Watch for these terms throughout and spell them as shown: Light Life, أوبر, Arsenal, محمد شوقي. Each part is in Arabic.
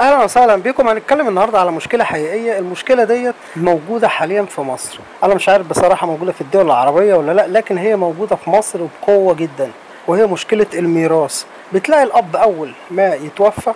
اهلا وسهلا بكم. هنتكلم النهارده على مشكله حقيقيه. المشكله ديت موجوده حاليا في مصر. انا مش عارف بصراحه موجوده في الدول العربيه ولا لا، لكن هي موجوده في مصر وبقوه جدا، وهي مشكله الميراث. بتلاقي الاب اول ما يتوفى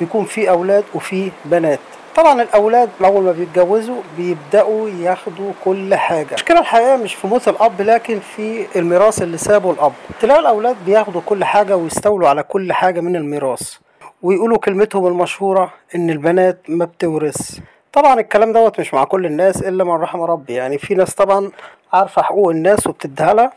بيكون في اولاد وفي بنات. طبعا الاولاد اول ما بيتجوزوا بيبداوا ياخدوا كل حاجه. المشكله الحقيقه مش في موت الاب، لكن في الميراث اللي سابه الاب. تلاقي الاولاد بياخدوا كل حاجه ويستولوا على كل حاجه من الميراث، ويقولوا كلمتهم المشهورة إن البنات ما بتورث. طبعا الكلام دوت مش مع كل الناس إلا من رحم ربي، يعني في ناس طبعا عارفة حقوق الناس وبتديها لها،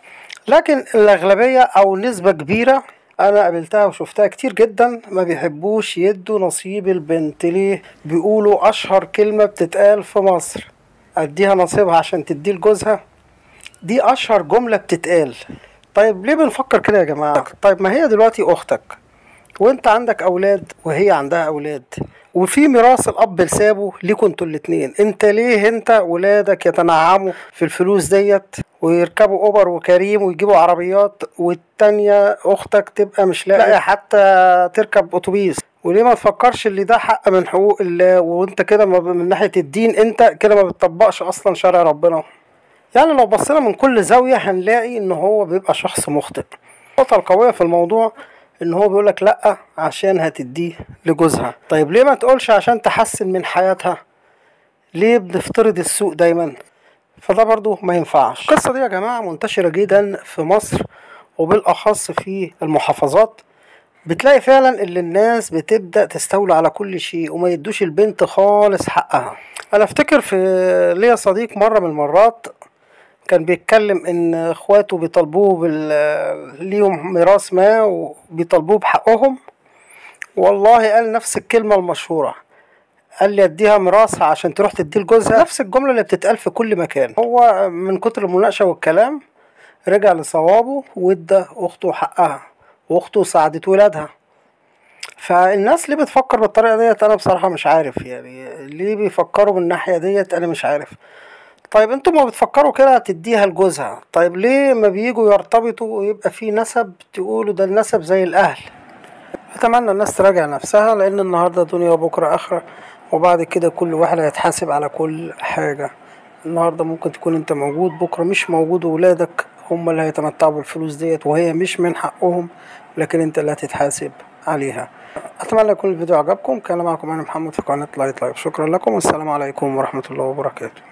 لكن الأغلبية أو نسبة كبيرة أنا قابلتها وشفتها كتير جدا ما بيحبوش يدوا نصيب البنت. ليه؟ بيقولوا أشهر كلمة بتتقال في مصر، أديها نصيبها عشان تديه لجوزها. دي أشهر جملة بتتقال. طيب ليه بنفكر كده يا جماعة؟ طيب ما هي دلوقتي أختك وانت عندك اولاد وهي عندها اولاد، وفي ميراث الاب اللي سابه ليكوا انتوا الاتنين. انت ليه انت ولادك يتنعموا في الفلوس ديت ويركبوا اوبر وكريم ويجيبوا عربيات، والتانية اختك تبقى مش لاقيه حتى تركب اتوبيس؟ وليه ما تفكرش اللي ده حق من حقوق الله، وانت كده من ناحيه الدين انت كده ما بتطبقش اصلا شرع ربنا. يعني لو بصينا من كل زاويه هنلاقي ان هو بيبقى شخص مخطئ. النقطه القويه في الموضوع ان هو بيقولك لأ عشان هتديه لجوزها. طيب ليه ما تقولش عشان تحسن من حياتها؟ ليه بنفترض السوء دايما؟ فده برضو ما ينفعش. القصة دي يا جماعة منتشرة جدا في مصر، وبالأخص في المحافظات. بتلاقي فعلا اللي الناس بتبدأ تستولى على كل شيء وما يدوش البنت خالص حقها. انا افتكر في ليا صديق مرة من المرات كان بيتكلم ان اخواته بيطالبوه ليهم ميراث ما وبيطالبوه بحقهم، والله قال نفس الكلمه المشهوره، قال لي اديها ميراثها عشان تروح تديه لجوزها. نفس الجمله اللي بتتقال في كل مكان. هو من كتر المناقشه والكلام رجع لصوابه وادى اخته حقها، واخته ساعدت ولادها. فالناس ليه بتفكر بالطريقه ديت؟ انا بصراحه مش عارف، يعني ليه بيفكروا بالناحيه ديت انا مش عارف. طيب انتم ما بتفكروا كده تديها لجوزها، طيب ليه ما بييجوا يرتبطوا ويبقى في نسب تقولوا ده النسب زي الاهل؟ اتمنى الناس تراجع نفسها، لان النهارده دنيا وبكره اخره، وبعد كده كل واحد هيتحاسب على كل حاجه. النهارده ممكن تكون انت موجود، بكره مش موجود، وولادك هم اللي هيتمتعوا بالفلوس ديت وهي مش من حقهم، لكن انت اللي هتتحاسب عليها. اتمنى يكون الفيديو عجبكم. كان معكم انا محمد في قناه لايت لايف. شكرا لكم والسلام عليكم ورحمه الله وبركاته.